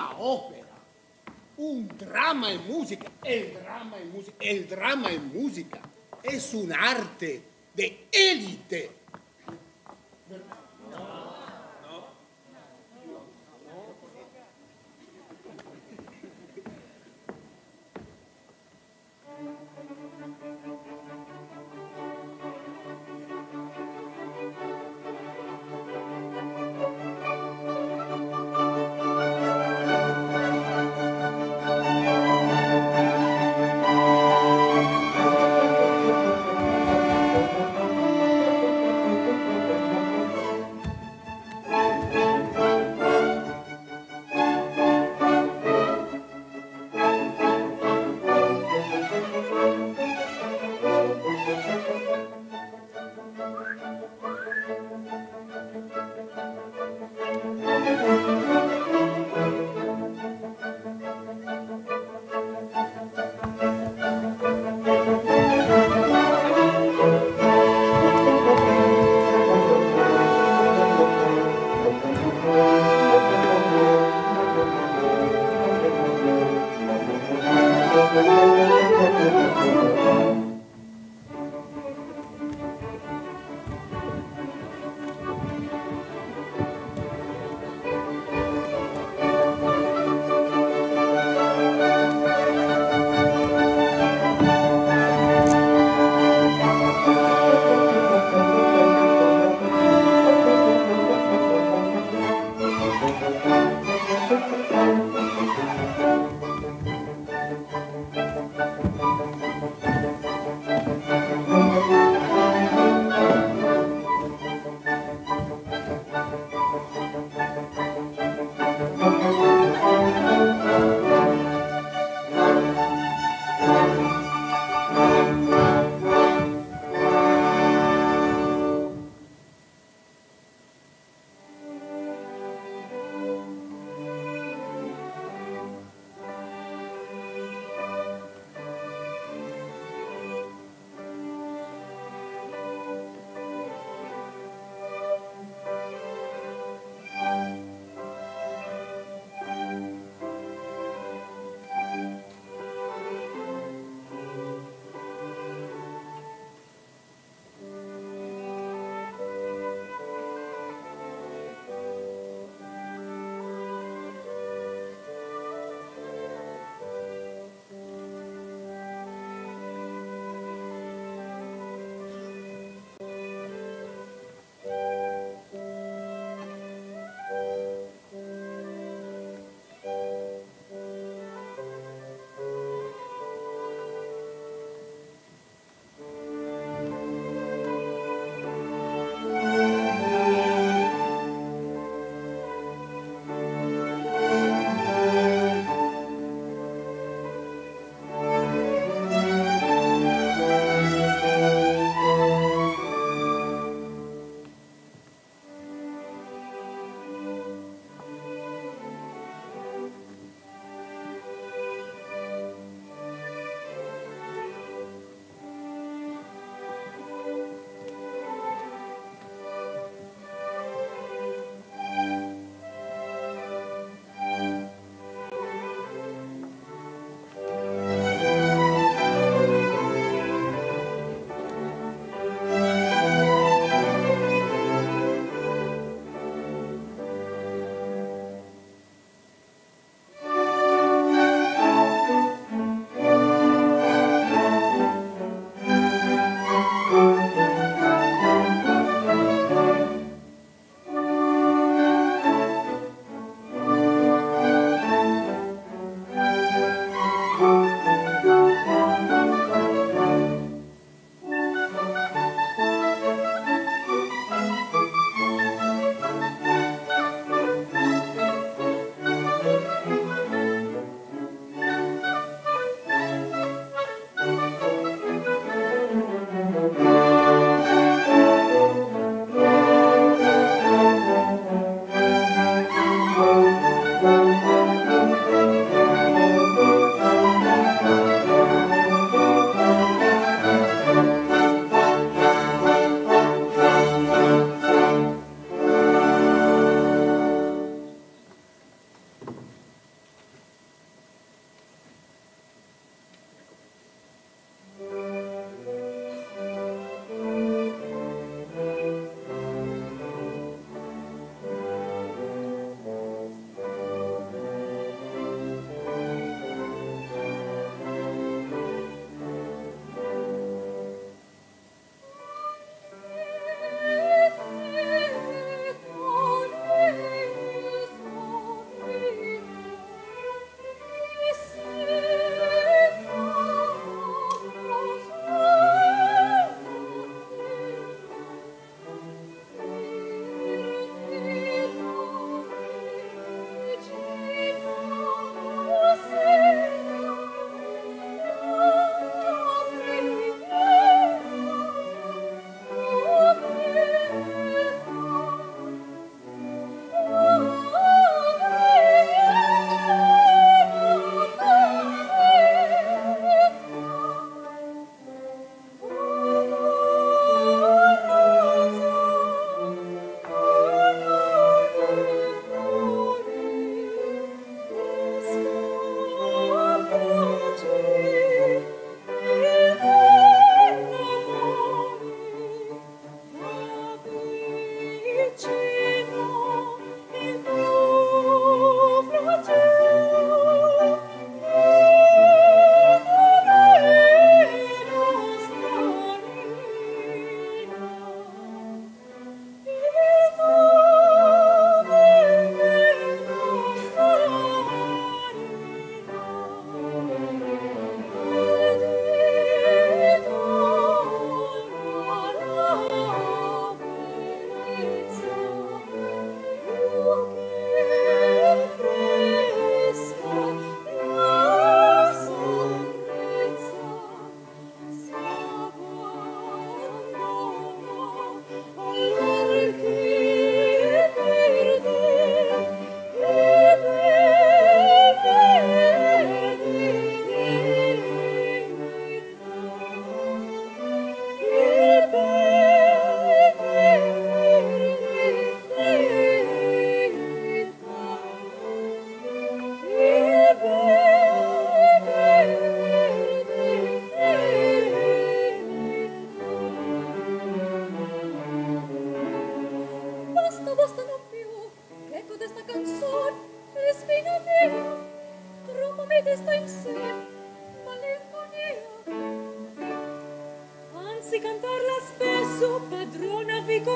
una opera, un drama en música. El drama en música, el drama en música es un arte de élite.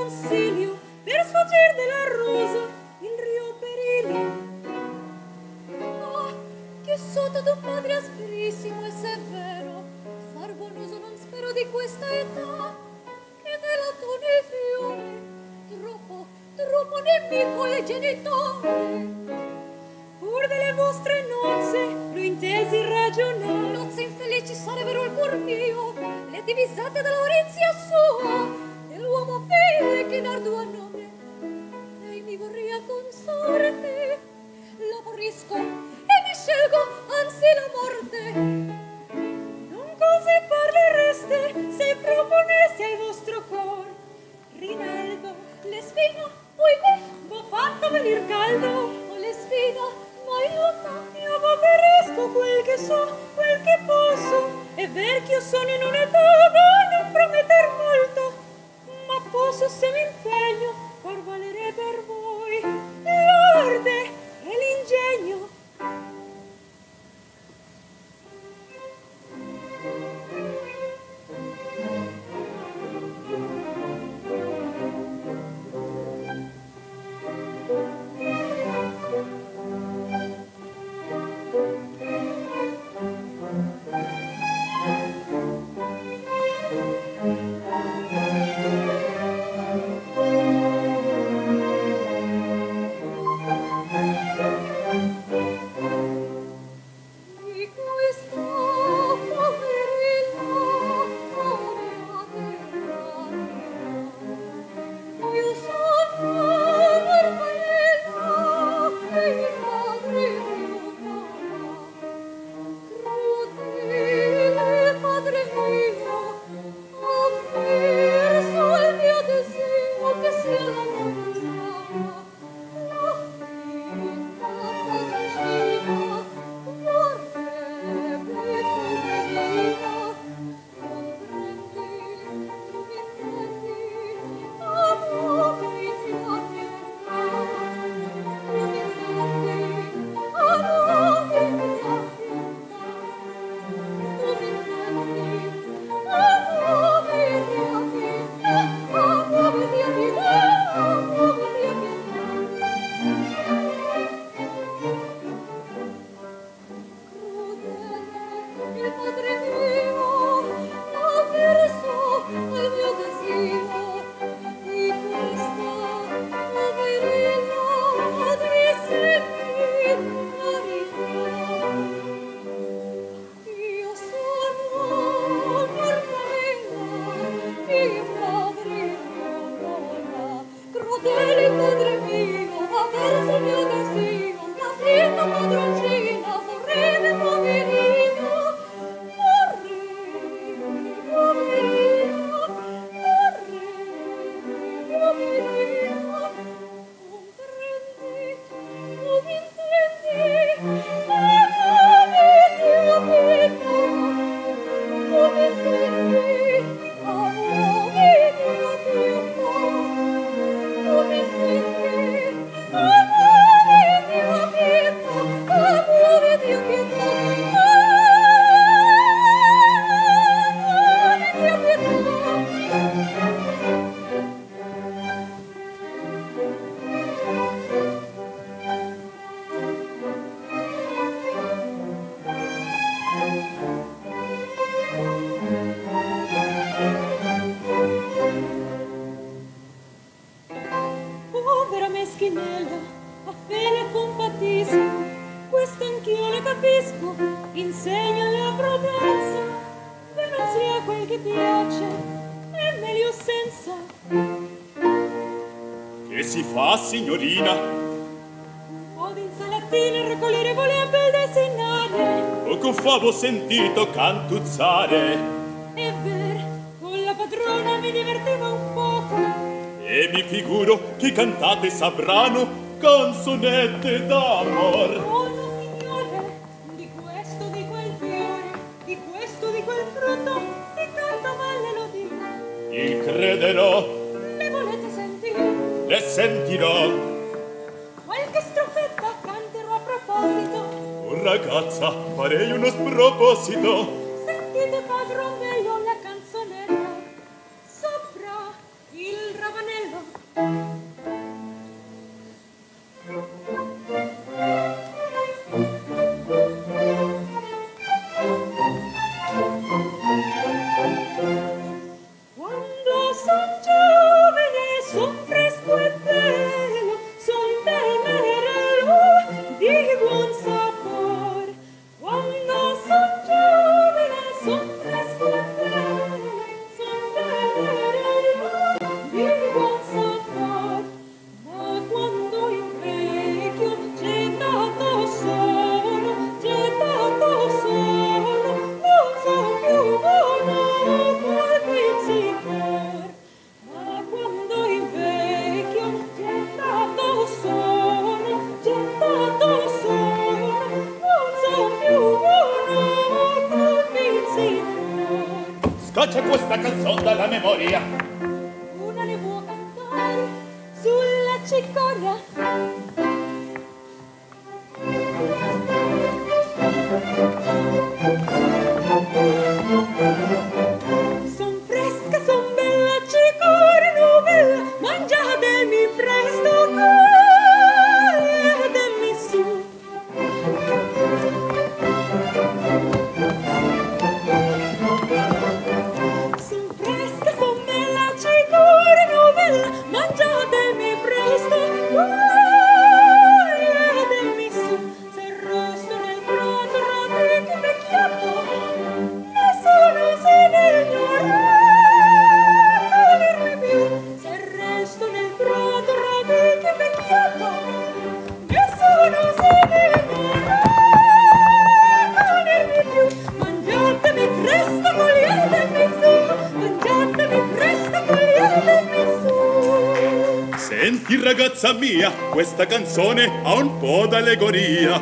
consiglio per sfuggir dell'arroso in Rio Perillo. Ah, che sotto d'un padre asperissimo e severo, far buon uso non spero di questa età, che nella tua fiore troppo, troppo nemico è genitore. Pur delle vostre nozze lo intesi ragionare, nozze infelici sarebbero il cuor mio, le divisate dall'orenzia sua, dell'uomo fede che in ardua nome lei mi vorria consorte. L'amorisco e mi scelgo anzi la morte. Non così parlereste se proponessi al vostro cor rinaldo l'espino, poi me m'ho fatto venir caldo. Ma io vaperesco quel che so, quel che posso. È vecchio sono in un'età da non prometter molto, ma posso, se mi impegno, far valere per voi l'arte e l'ingegno. Signorina, un po' di insalatina raccogliere voleva bel desinare, o con favo sentito cantuzzare. È vero, con la padrona mi divertiva un poco, e mi figuro che cantate sabrano canzonette d'amor. Oh no, signore, di questo, di quel fiore, di questo, di quel frutto, si canta male lo dico. Il crederò. E sentirò qualche strofetta canterò a proposito. Oh ragazza, farei uno sproposito. Sentite padron bello la canzonetta. Sopra il ravanello. C'è questa canzone dalla memoria. Una ne può cantare sulla cicoria. Son fresca, son bella, cicoria novella, mangiatemi presto, cademi su. Mangiatemi presto, guardami su. Se rosto nel prato, roteco vecchiato, nessuno se ne ignorarmi più. Se resto nel prato, roteco vecchiato, nessuno se ne ignorarmi più. Mangiatemi presto, cogliatemi su. Mangiatemi presto, cogliatemi su. Senti ragazza mia, questa canzone ha un po' d'allegoria.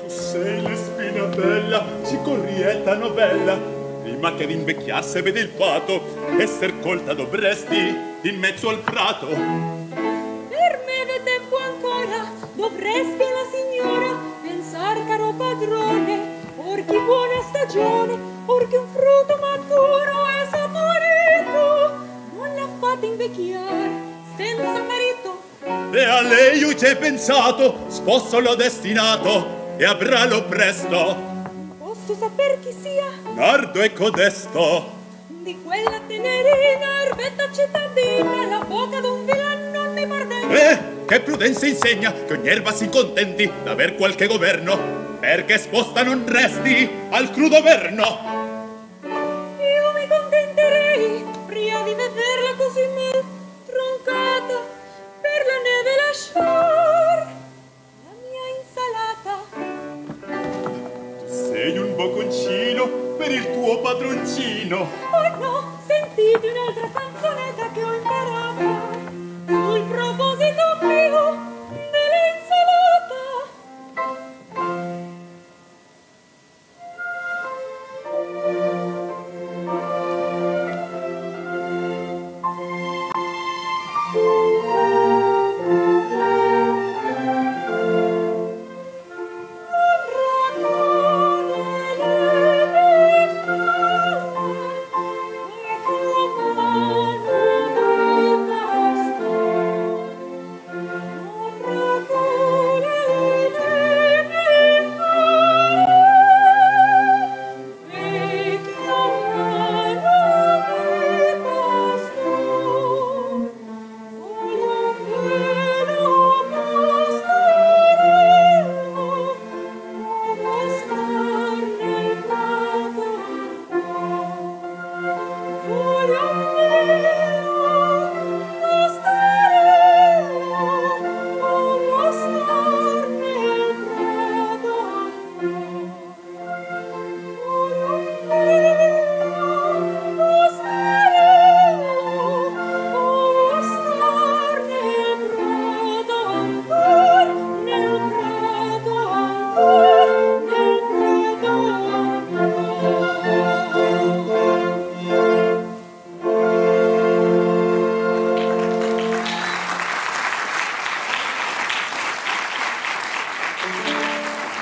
Tu sei la spina bella, cicorietta novella. Prima che rinvecchiasse vedi il fato, esser colta dovresti in mezzo al prato. Per me del tempo ancora, dovresti la signora pensar, caro padrone, or chi buona stagione, or che un frutto maturo e saporito non la fate invecchiare senza marito. E a lei io c'è pensato, sposo l'ho destinato e avrálo presto. Posso saper chi sia? Nardo e codesto. Di quella tenerina, erbetta cittadina, la bocca d'un vilano non mi mordeva. Che prudenza insegna che ogni erba si contenti d'aver qualche governo, perché sposta non resti al crudo verno. Io mi contenterei, prima di vederla così mal troncata, per la neve lasciar la mia insalata. Tu sei un bocconcino per il tuo padroncino. Oh no, sentite un'altra canzonetta che ho imparato sul proposito mio dell'insalata.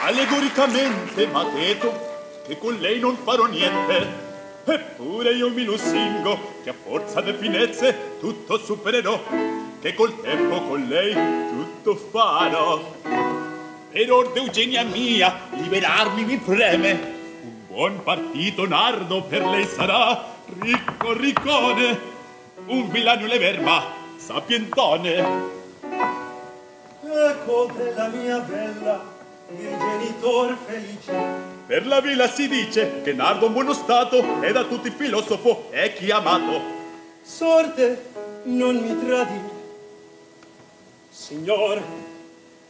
Allegoricamente m'ha detto che con lei non farò niente, Eppure io mi lusingo che a forza di finezze tutto supererò, che col tempo con lei tutto farò. Per orda Eugenia mia liberarmi mi preme, un buon partito nardo per lei sarà. Ricco riccone, un villano leverma sapientone. Ecco per la mia bella il genitor felice. Per la villa si dice che nardo in buono stato e da tutti filosofo è chiamato. Sorte non mi tradi, signor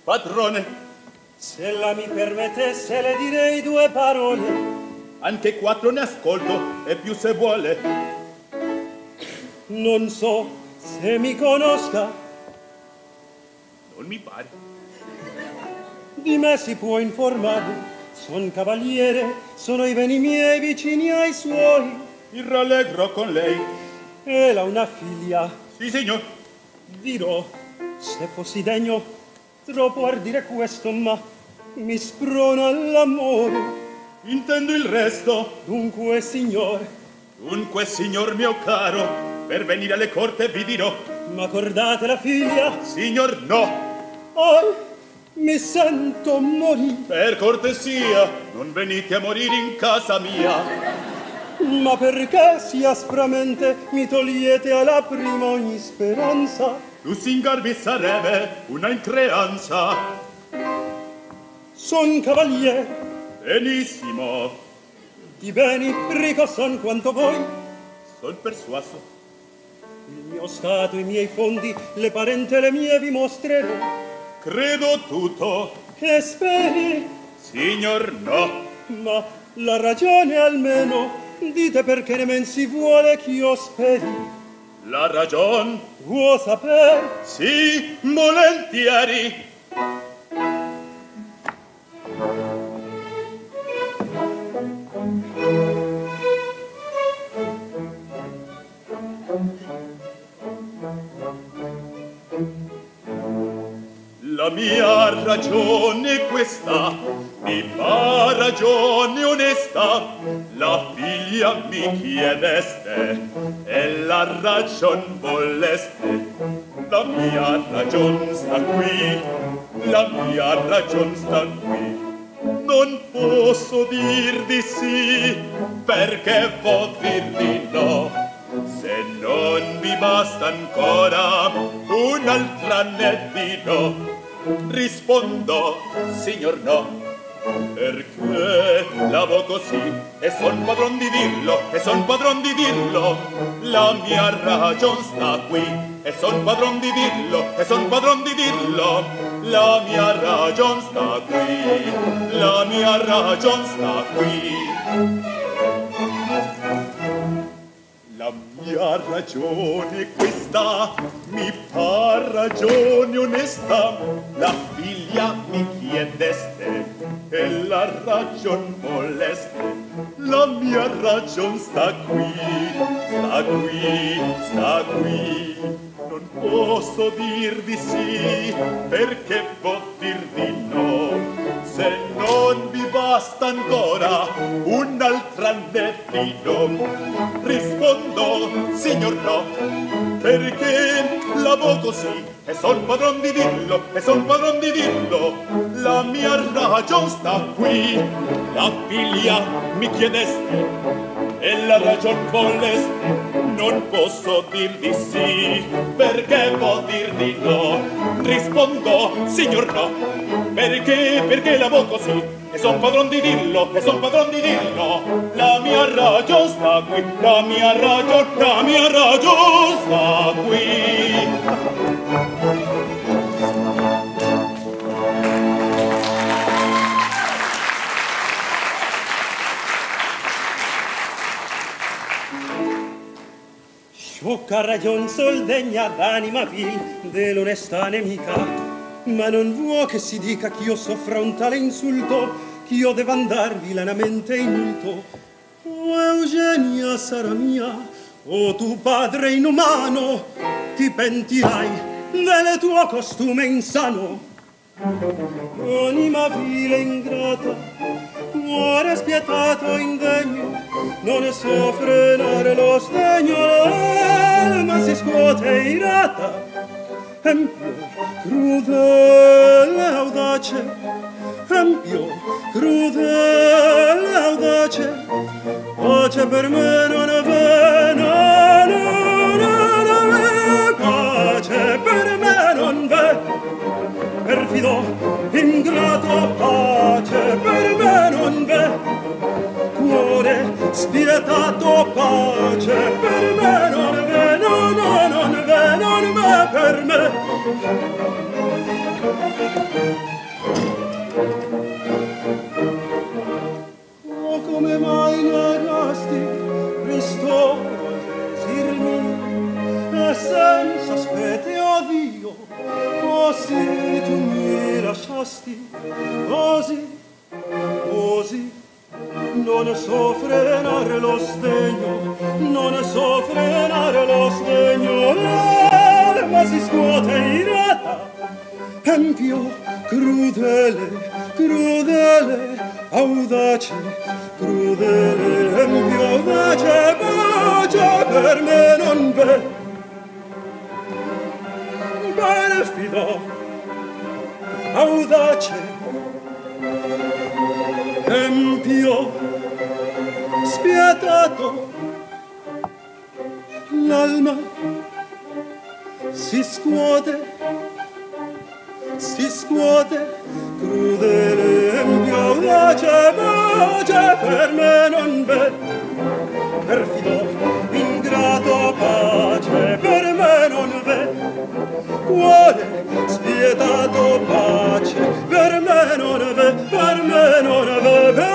padrone. Se la mi permettesse le direi due parole, anche quattro ne ascolto e più se vuole. Non so se mi conosca, non mi pare. Di me si può informare, son cavaliere, sono i beni miei vicini ai suoi. Mi rallegro con lei. Ella ha una figlia. Sì, signor. Dirò, se fossi degno, troppo ardire questo, ma mi sprona l'amore. Intendo il resto. Dunque, signor mio caro, per venire alle corte vi dirò. Ma cordate la figlia? Signor, no. Oh, mi sento morire. Per cortesia, non venite a morire in casa mia. Ma perché si aspramente mi togliete alla prima ogni speranza? Lusingarvi sarebbe una increanza. Son cavaliere. Benissimo. Di beni ricco son quanto voi. Son persuaso. Il mio stato, i miei fondi, le parentele mie vi mostrerò. Credo tutto. Che speri? Signor, no. Ma la ragione almeno, dite perché nemen si vuole che io speri. La ragion? Vuoi sapere? Sì, volentieri. La mia ragione è questa, di ma ragione onesta, la figlia mi chiedeste e la ragion voleste. La mia ragion sta qui, la mia ragion sta qui. Non posso dir di sì, perché può dir di no, se non vi basta ancora un'altra ne dirò. Rispondo, signor no, perché lavo così e son padron di dirlo, e son padron di dirlo. La mia ragion sta qui e son padron di dirlo, e son padron di dirlo. La mia ragion sta qui, la mia ragion sta qui. La mia ragione è questa, mi par ragione onesta, la figlia mi chiedeste e la ragion voleste. La mia ragion sta qui, sta qui, sta qui. Non posso dir di sì, perché può dir di no, se non vi basta ancora un'altra ne dirò. Rispondo, signor no, perché lavo così e son padron di dirlo, e son padron di dirlo. La mia ragion sta qui, la figlia mi chiedeste e la ragion voleste. Non posso dir di sì, perché può dir di no. Rispondo, signor no, perché lavo così e son padron di dirlo, e son padron di dirlo. La mia ragion sta qui, la mia ragion sta qui. Sciocca ragion sol degna d'anima vil dell'onestà nemica. Ma non vuoi che si dica che io soffra un tale insulto, che io devo andar vilanamente inulto. O Eugenia sarà mia, o tu padre inumano, ti pentirai del tuo costume insano. Anima vile ingrata, cuore spietato indegno, non so frenare lo sdegno, l'alma si scuote irata, empior crudele audace, empior crudele audace, pace per me non v'è, non v'è, pace per me non v'è, perfido, ingrato, pace per me non v'è. Spietato pace per me non v'è, non v'è, non v'è per me. Oh, come mai negasti Cristo desir mio, e senza spete odio, così tu mi lasciasti, così. Non so frenare lo sdegno, non so frenare lo sdegno, l'alma si scuote irata, empio crudele, crudele, audace, crudele, empio audace, pace per me non v'è, perfido, audace, empio, spietato, l'alma si scuote, crudele, empio, audace, pace per me non v'è, perfido, ingrato, pace per me non v'è, cuore, spietato, pace per me non v'è, per me non v'è.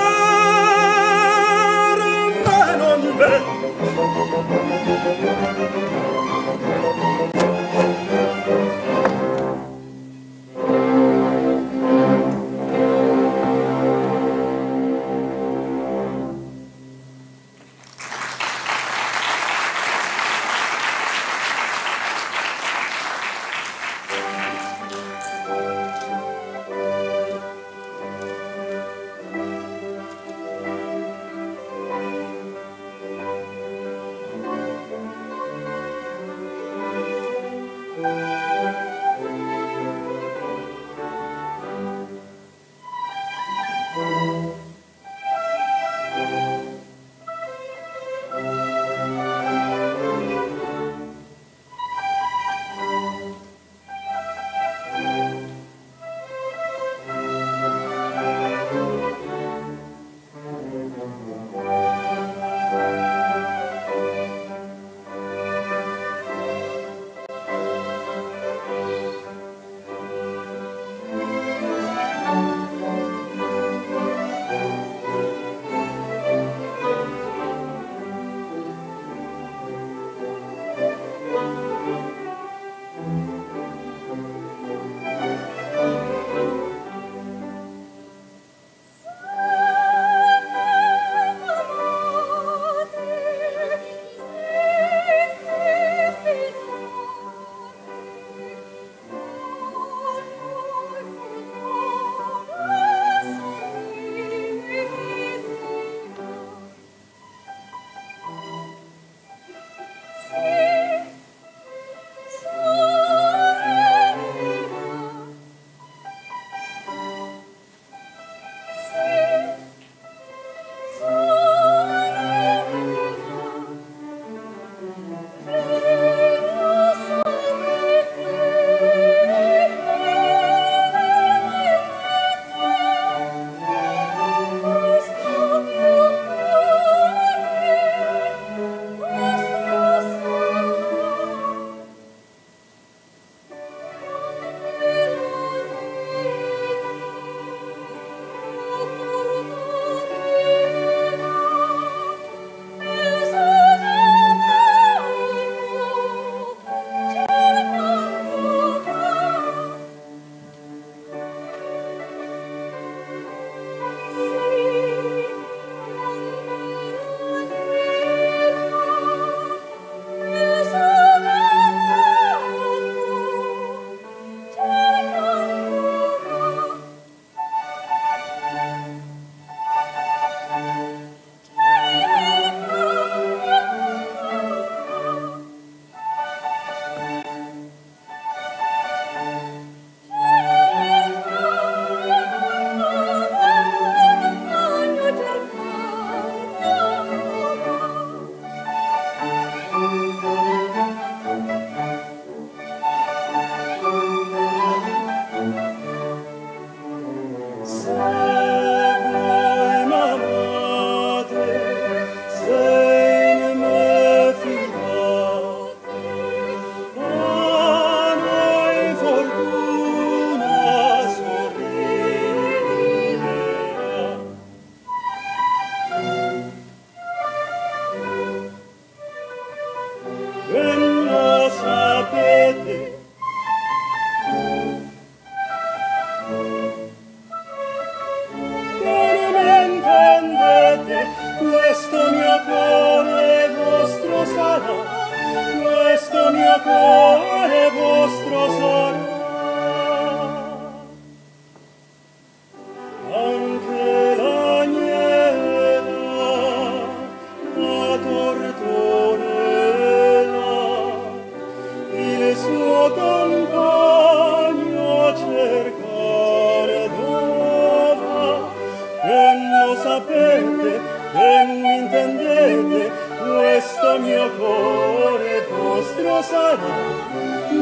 mio cuore vostro sarà,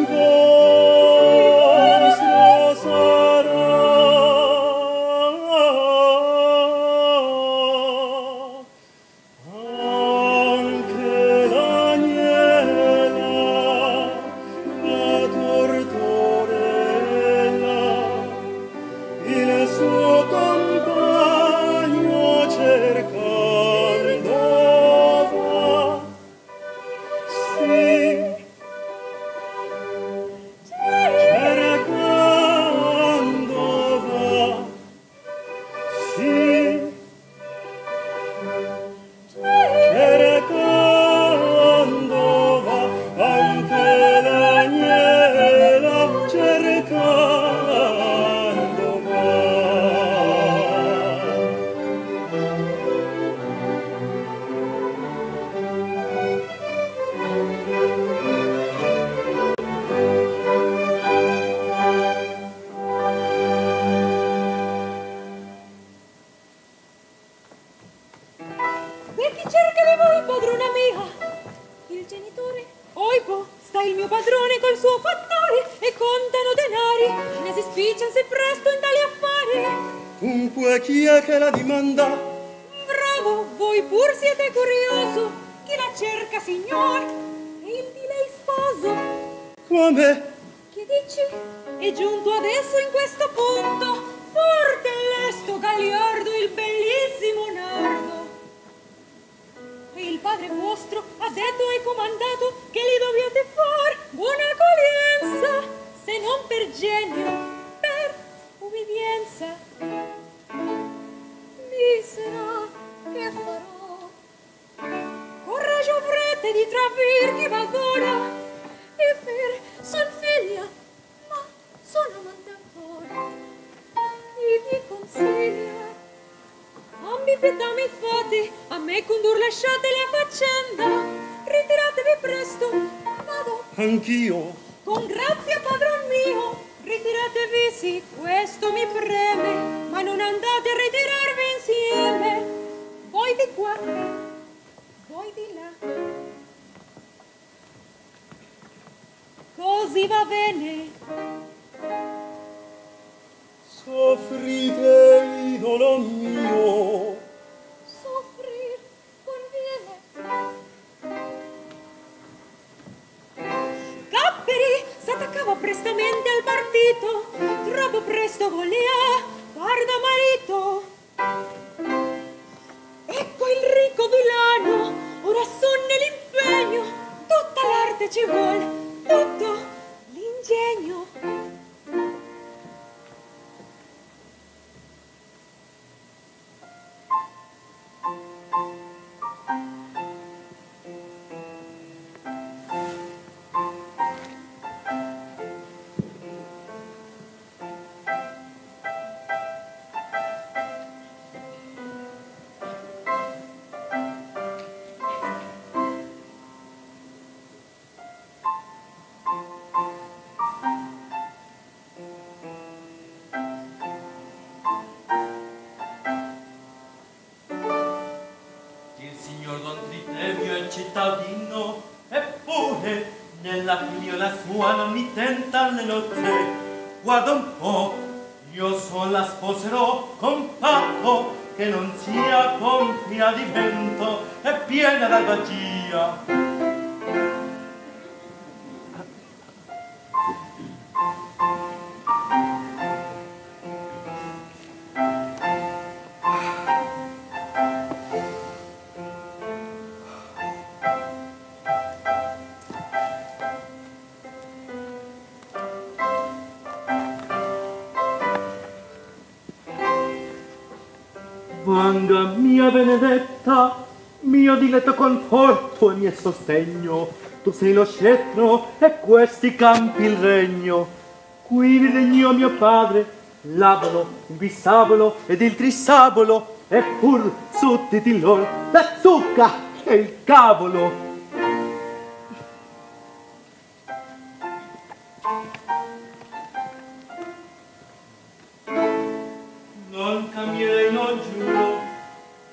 vostro sarà. Anche l'agnella, la torturella, il suo compagno cerca. Perché cerca di voi, padrona mia? Il genitore? Oibo, sta il mio padrone col suo fattore e contano denari, ne si spiccian se presto in tali affari. Dunque chi è che la dimanda? Bravo, voi pur siete curioso. Chi la cerca, signor? E il di lei sposo. Come? Che dici? È giunto adesso in questo punto, forte e lesto Galiardo il bellissimo Nardo. Il padre vostro ha detto e comandato che gli dovete far buona accoglienza, se non per genio, per ubbidienza. Mi sarà che farò, coraggio avrete di travir chi m'adora, e per son figlia, ma sono amante ancora, e vi consiglia. Ambi pietà mi fate, a me condur lasciate la faccenda, ritiratevi presto, vado. Anch'io. Con grazia, padron mio, ritiratevi, sì, questo mi preme, ma non andate a ritirarvi insieme. Voi di qua, voi di là. Così va bene. Soffrite, idolo mio. Soffrir conviene. Capperi s'attaccava prestamente al partito, troppo presto volea far da marito. Ecco il ricco villano, ora sonne l'impegno, tutta l'arte ci vuol, tutto l'ingegno. Cittadino, eppure nella figliola sua non mi tenta le nozze. Guarda un po', io sola sposerò con patto che non sia gonfia di vento e piena d'albagia. Vanga mia benedetta, mio diletto conforto e mio sostegno, tu sei lo scettro e questi campi il regno. Qui vi regnò mio padre, l'abolo, il bisabolo ed il trisabolo, e pur sutti di lor la zucca e il cavolo.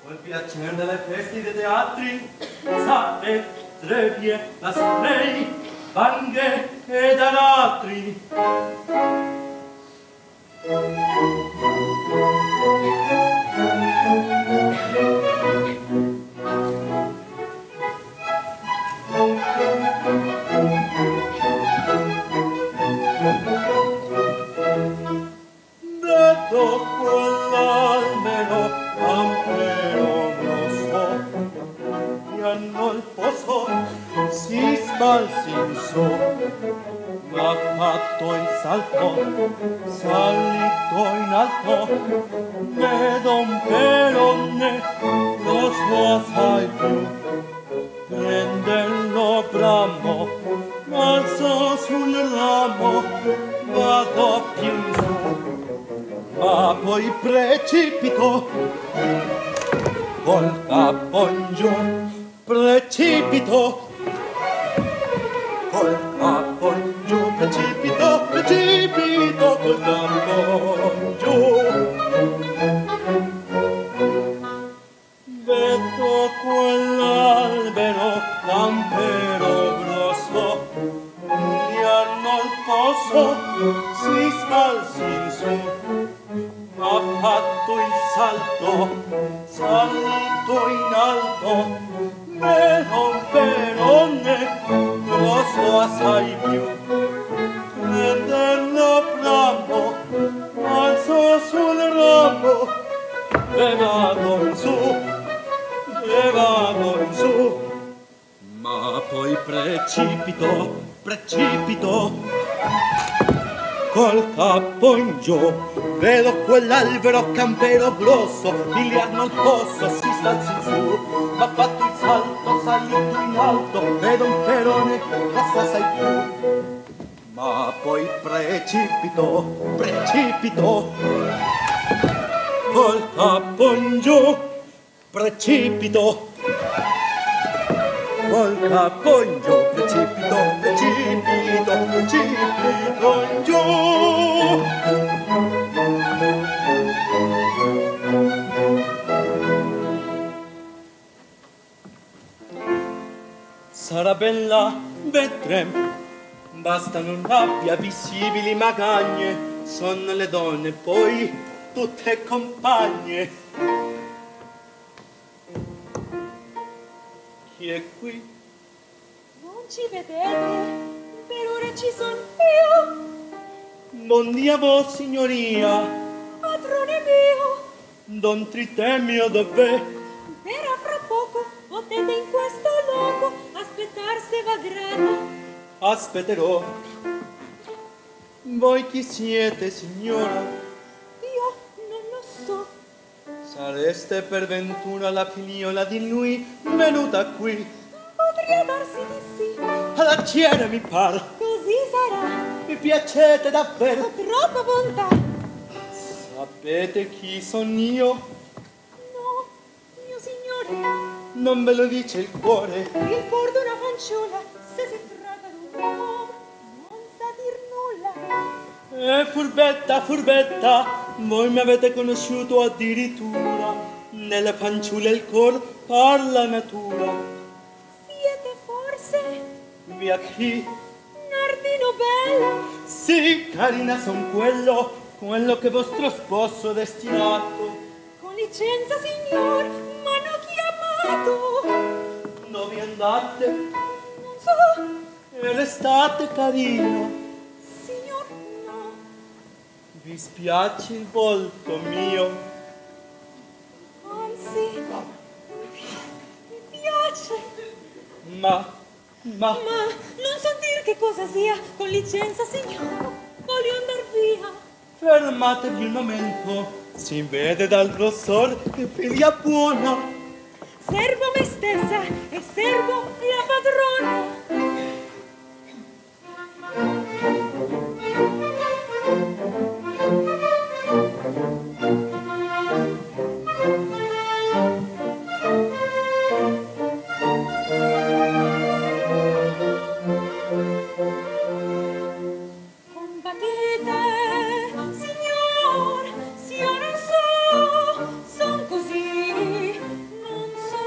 Col piacere delle feste dei teatri, sapete, Trebje nasrej bange ed aratri. Dato quell'albero amplio grosso, e hanno il poso, si sbalzi in su, ma fatto il salto, salito in alto, ne don Perone lo so assai più, prendendo bramo, alzo sul ramo, vado più in su. Ma poi precipito, col capo in giù, precipito, col capo in giù, precipito, precipito, col capo in giù. Vedo quell'albero, l'ampero grosso, che hanno il poso, si scalzi in su. Ha fatto il salto, salito in alto, meno un perone, grosso assai più. Prenderlo bravo, alzo sul ramo, le vado in su, ma poi precipito, precipito, col capo in giù. Vedo quell'albero campero grosso, miliardo al posto, si sbalza in su, ma fatto il salto, salito in alto, vedo un perone, grosso assai più. Ma poi precipito, precipito, col capo in giù, precipito, col capo in giù, precipito, precipito, precipito in giù. Sarà bella, vedrem, basta non abbia visibili magagne, sono le donne poi tutte compagne. Chi è qui? Non ci vedete, per ora ci sono io. Buon dia a voi, signoria. Padrone mio. Don Tritemio dov'è? Verrà fra poco, potete in questo luogo aspettar se va grato. Aspetterò. Voi chi siete, signora? Io non lo so. Sareste per ventura la figliola di lui venuta qui? Potria darsi di sì. Alla ciera mi par. Così sarà. Mi piacete davvero. Troppa bontà. Sapete chi sono io? No, mio signore. Non ve lo dice il cuore. Il cuore di una fanciulla, se si tratta di un uomo, non sa dir nulla. Furbetta, furbetta, voi mi avete conosciuto addirittura. Nelle fanciulle il cuore parla natura. Siete forse? Via chi? Nardino bello. Sì, carina, son quello che vostro sposo è destinato. Con licenza, signor. Dove andate? Non so. E restate, carino. Signor, no. Vi spiace il volto mio? Anzi, mi piace. Ma non so dir che cosa sia. Con licenza, signor. Voglio andar via. Fermatevi un momento. Si vede dal rossor che figlia buona. Servo me stessa e servo la padrona. Combattete, signor, se io non so, son così. So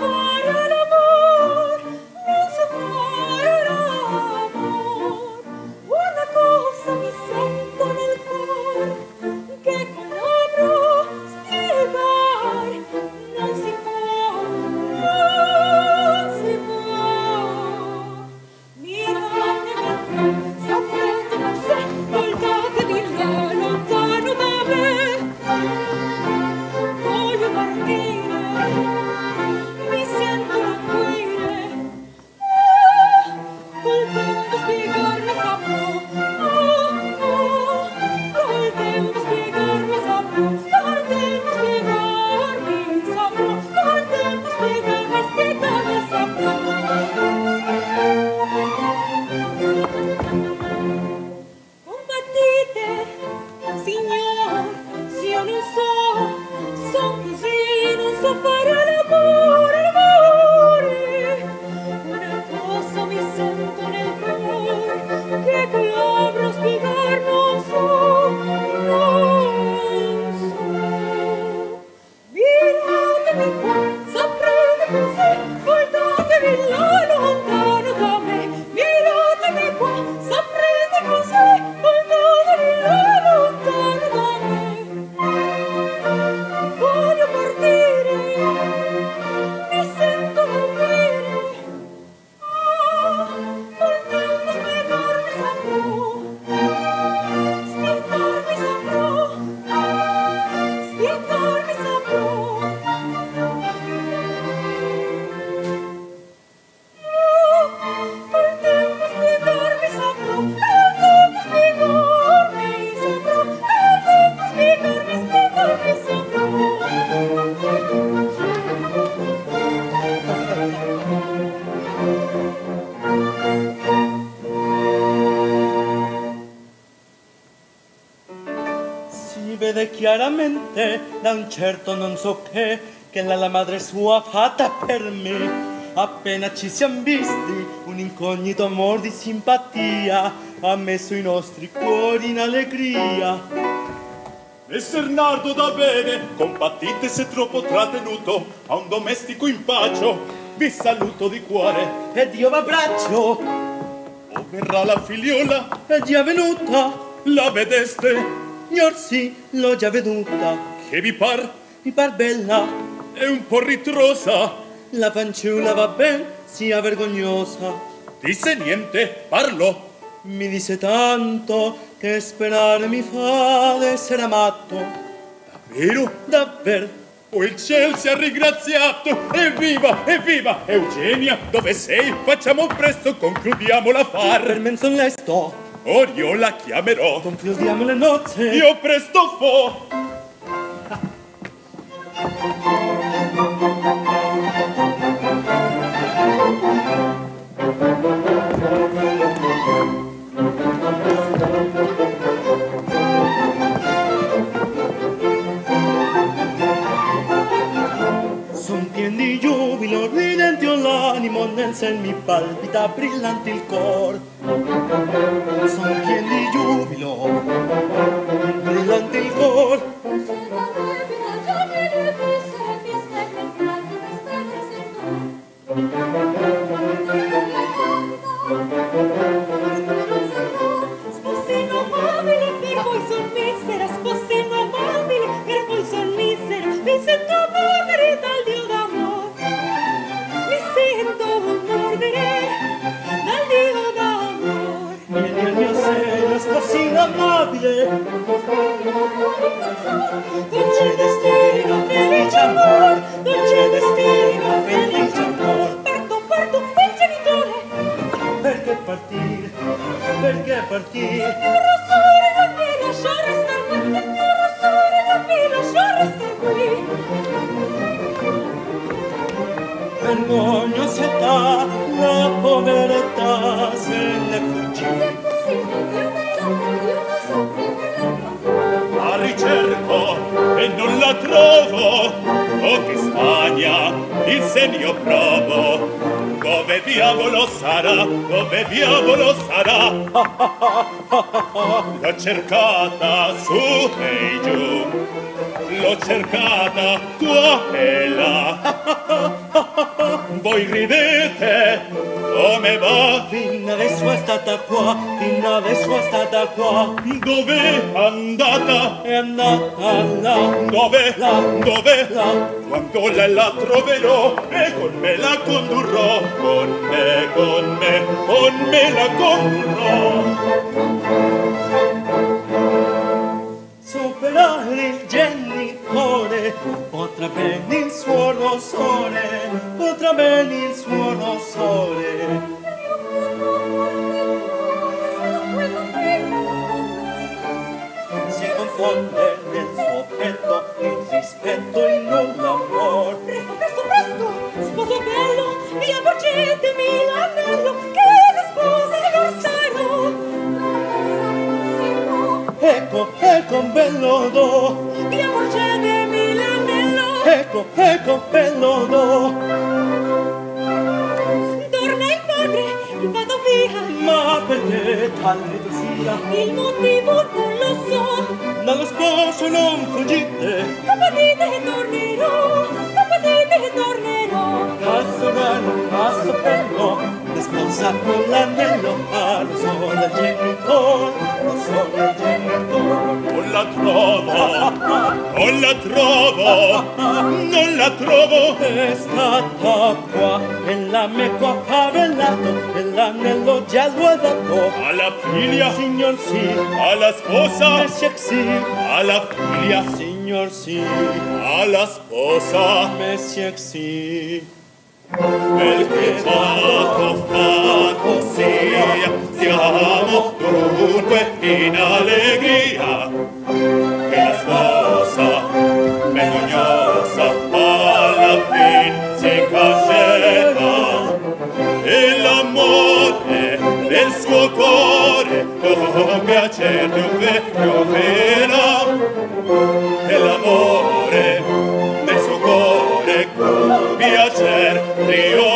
far l'amor Chiaramente da un certo non so che la madre sua fatta per me, appena ci siamo visti un incognito amor di simpatia ha messo i nostri cuori in allegria. Messer Nardo da bene, compattite se troppo trattenuto, a un domestico in pace vi saluto di cuore e Dio v'abbraccio. O verrà la figliola, è già venuta, la vedeste? Signor sì, l'ho già veduta. Che vi par? Mi par bella. È un po' ritrosa. La fanciulla va ben, sia vergognosa. Disse niente, parlo. Mi disse tanto che sperare mi fa d'essere amato. Davvero? Davvero. Oh, il cielo si è ringraziato. Evviva, evviva. Eugenia, dove sei? Facciamo presto, concludiamo l'affare. Per me son lesto. Or io la chiamerò. Concludiamo le nozze. Io presto fo. Son pien di giubilo, ridentio l'animo, nel sen mi palpita brillante il cor. Son pien di giubilo, brillante il cor. Spossino amabile, per voi son misera. Spossino amabile, per voi son misera. Mi sento mordere dal Dio d'amor. Mi sento mordere dal Dio d'amor. Nel mio seno spossino amabile, dolce destino, felice amor, dolce destino, felice amor. Parto, parto, il genitore. Perché partire? Perché partire? Il mio rosore non mi lasciò restar qui, il mio rosore non mi lasciò restar qui. Vergognosa età, la povertà se ne fuggì. La ricerco e non la trovo, o che Spagna il segno provo. Dove diavolo sarà, dove diavolo sarà? L'ho cercata su e giù, l'ho cercata qua e là. Voi ridete? Come va? Fino adesso è stata qua, fino adesso è stata qua. Dov'è andata? È andata là. Dov'è? Là. Dov'è? Là. Quando lei la troverò e con me la condurrò. Con me, con me, con me la condurrò. Superare il genitore, potrà bene il suo rosone, potrà bene il suo rosone. Si confonde nel suo petto il rispetto e non l'amor. Presto, presto, presto, sposo bello, via porgetemi l'anello, che la sposa sarò. Ecco un bello do. Via porgetemi l'anello. Ecco un bello do. Vado via. Ma perché tale sia? Il motivo non lo so. Dallo sposo non fuggite. Capatite tornerò. Capatite tornerò. Cazzolano, cazzolano. questo pelo, descansa con la meloma, non sono il genitore, non sono il genitore. Non la trovo. È stata qua, e la meco ha favellato, e l'anello già lo ha dato. Alla figlia, signor sì, alla sposa, sexy, alla figlia, signor sì, alla sposa, sexy. Quel che fatto fa così, siamo dunque in allegria, che la sposa vergognosa alla fin si cancella, e l'amore del suo cuore con piacere piovverà, e l'amore del suo cuore con piacere triunferà.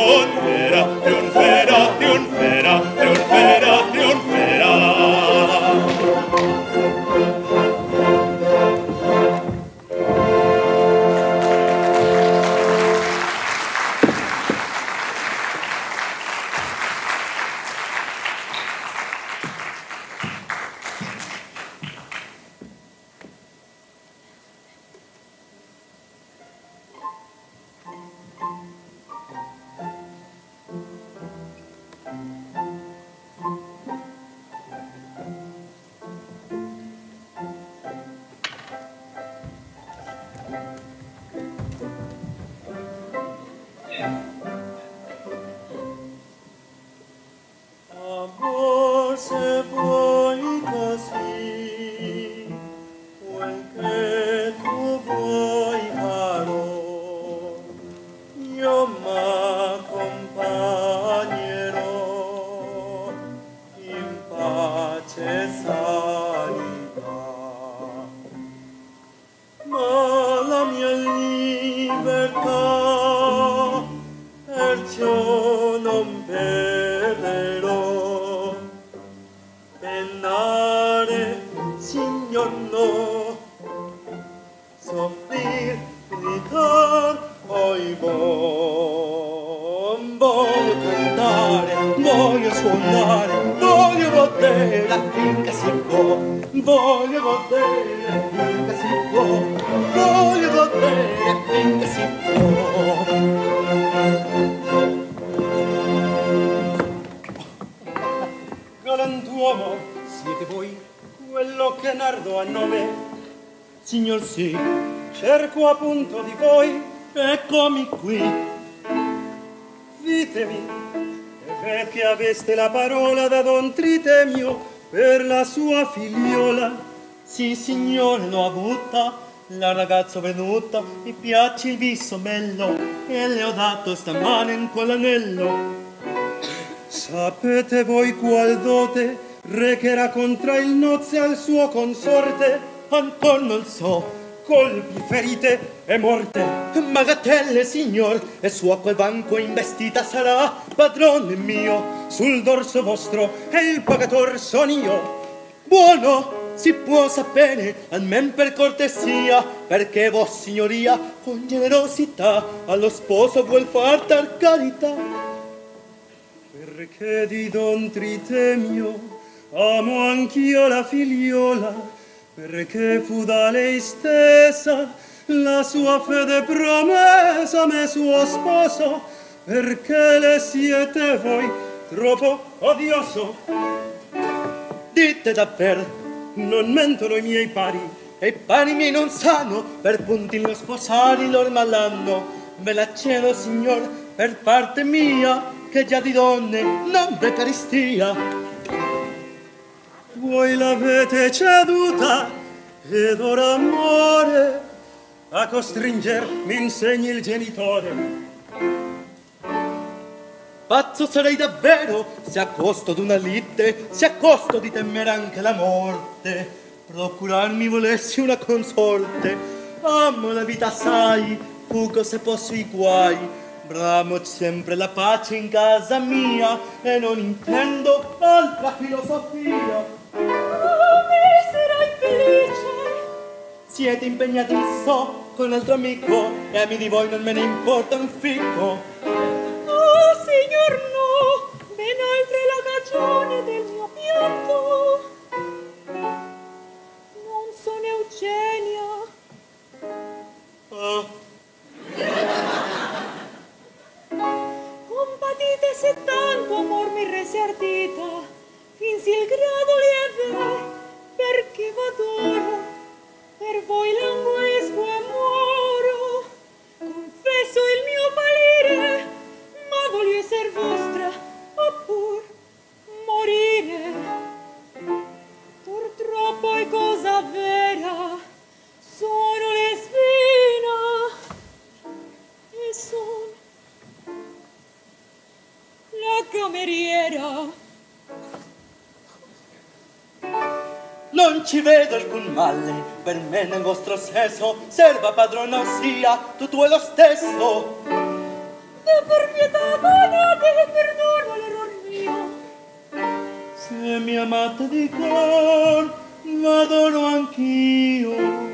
La parola da Don Tritemio per la sua figliola. Sì signore, l'ho avuta, la ragazza venuta, mi piace il viso bello e le ho dato stamane in quell'anello. Sapete voi qual dote recherà contra il nozze al suo consorte? Ancor non so, colpi, ferite e morte, magatelle signor, e su a quel banco investita sarà. Padrone mio, sul dorso vostro e il pagator son io. Buono, si può sapere, almen per cortesia, perché vos signoria con generosità allo sposo vuol far dar carità. Perché di Don Tritemio amo anch'io la figliola, perché fu da lei stessa la sua fede promessa, me suo sposo, perché le siete voi troppo odioso. Dite davvero, non mentono i miei pari, e i pari miei non sanno, per puntino sposari lor malanno. Me la cedo, signor, per parte mia, che già di donne non ve caristia. Voi l'avete ceduta ed ora amore a costringer mi insegni il genitore. Pazzo sarei davvero se a costo d'una lite, se a costo di temere anche la morte, procurarmi volessi una consorte. Amo la vita assai, fuggo se posso i guai, bramo sempre la pace in casa mia e non intendo altra filosofia. Siete impegnati so con l'altro amico e a me di voi non me ne importa un fico. Oh signor tanto amor mi rese ardita, fin si il grado lieve, perché v'adoro, per voi languisco e muoro. Confesso il mio palire, ma voglio esser vostra, oppur morire. Purtroppo è cosa vera, sono lesbina e sono la cameriera. Non ci vedo alcun male, per me nel vostro senso, serva padrona ossia, tutto è lo stesso. E per pietà badate, perdono l'error mio. Se mi amate di cor, m'adoro anch'io.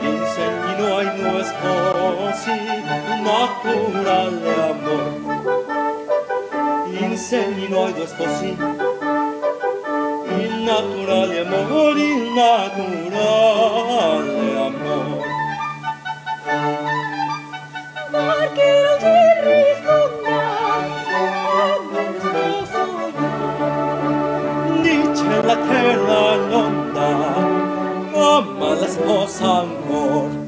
insegnino ai nuovi sposi naturale amor, insegnino ai tuoi sposi il naturale amor, perché non ti risponda, dice la terra nonda, ama la sposa ancora.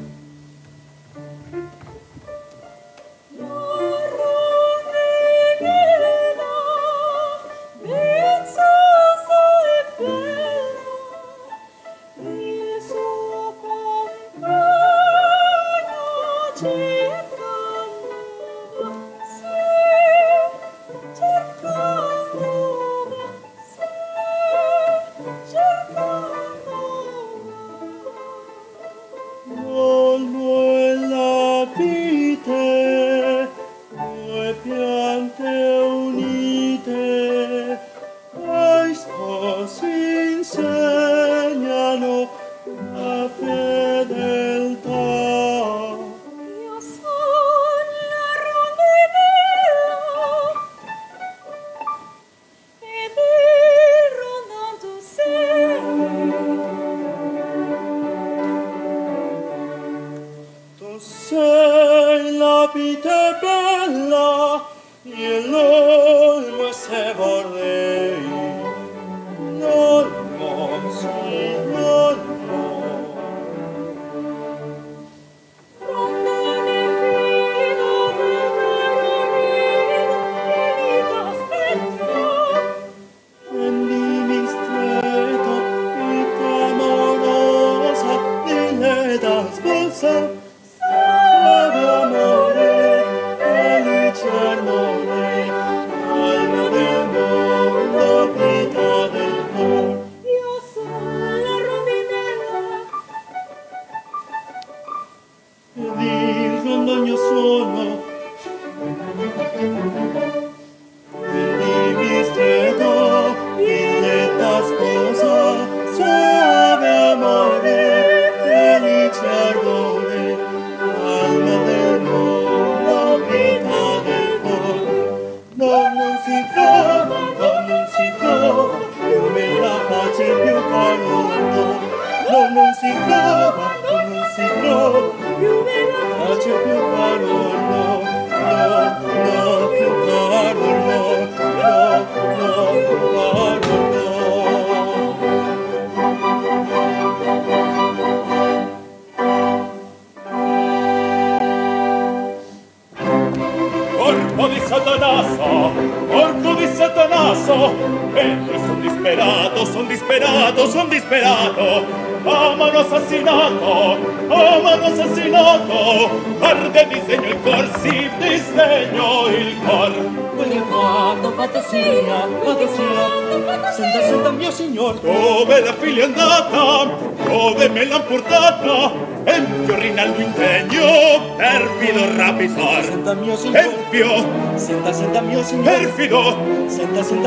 Senta, senta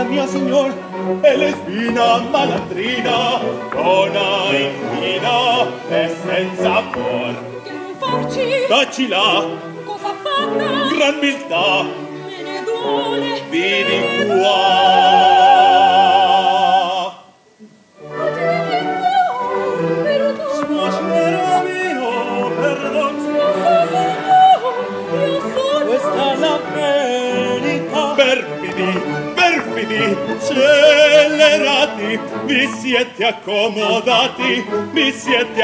mio signor, e le spina malandrina, donna infina e senza amor. Che non farci, dacci là, cosa fatta, gran viltà, me ne duole, vieni qua. Scuocerà mio, perdon, io sono, questa la verità. Perfidi, scellerati, vi siete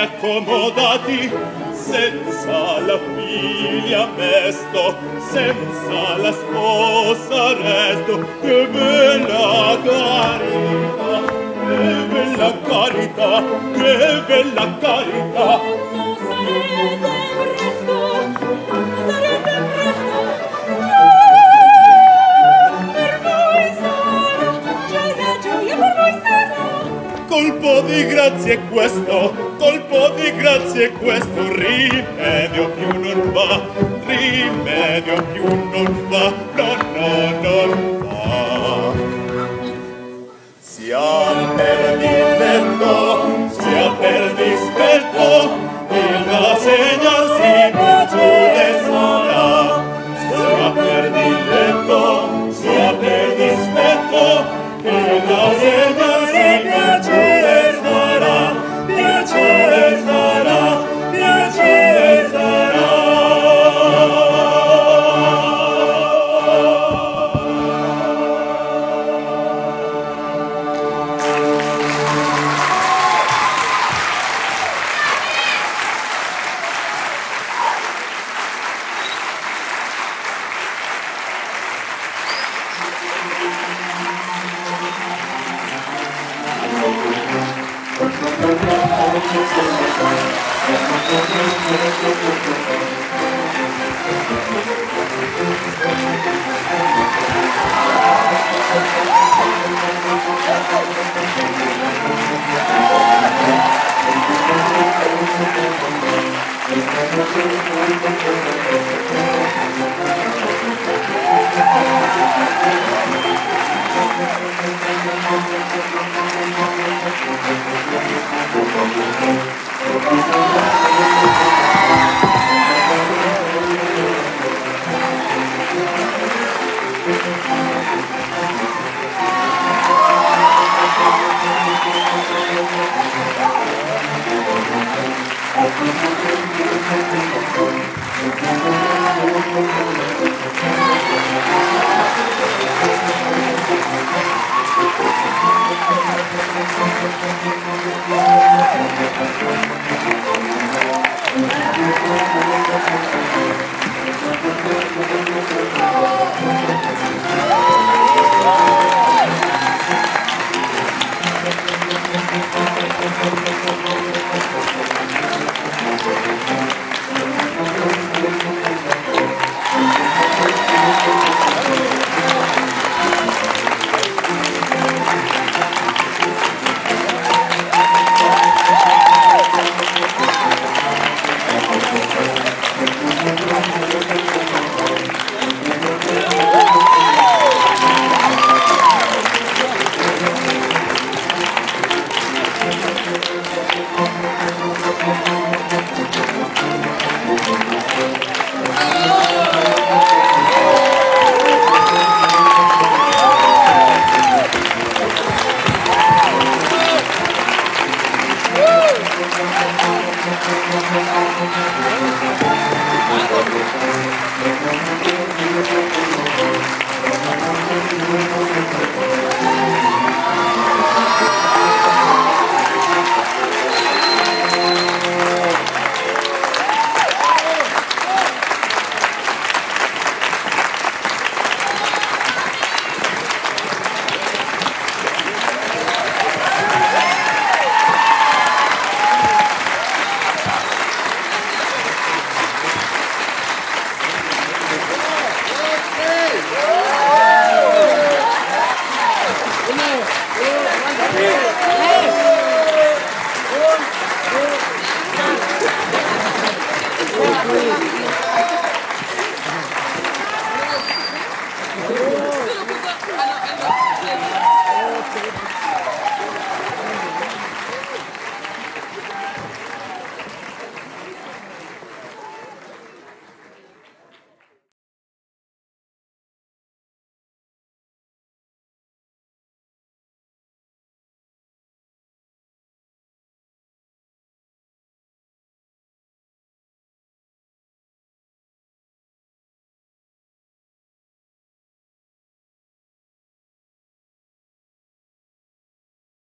accomodati, senza l'abbigliamento, senza la sposa resto, che bella carità, non sarete presto, Colpo di grazia è questo, rimedio più non va, no. Sia per dispetto,